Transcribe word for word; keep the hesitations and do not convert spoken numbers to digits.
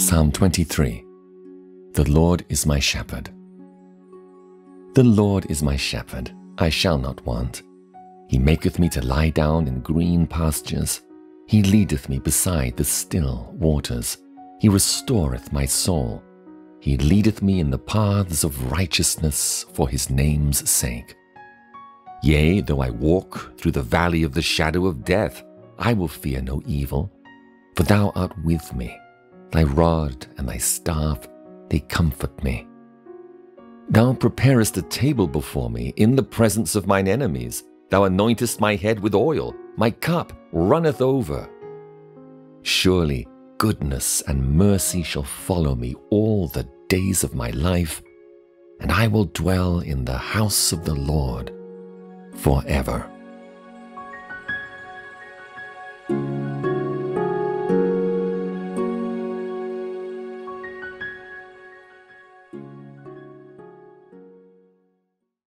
Psalm twenty-three. The Lord is my shepherd. The Lord is my shepherd, I shall not want. He maketh me to lie down in green pastures. He leadeth me beside the still waters. He restoreth my soul. He leadeth me in the paths of righteousness for his name's sake. Yea, though I walk through the valley of the shadow of death, I will fear no evil, for thou art with me. Thy rod and thy staff, they comfort me. Thou preparest a table before me in the presence of mine enemies. Thou anointest my head with oil. My cup runneth over. Surely goodness and mercy shall follow me all the days of my life, and I will dwell in the house of the Lord forever.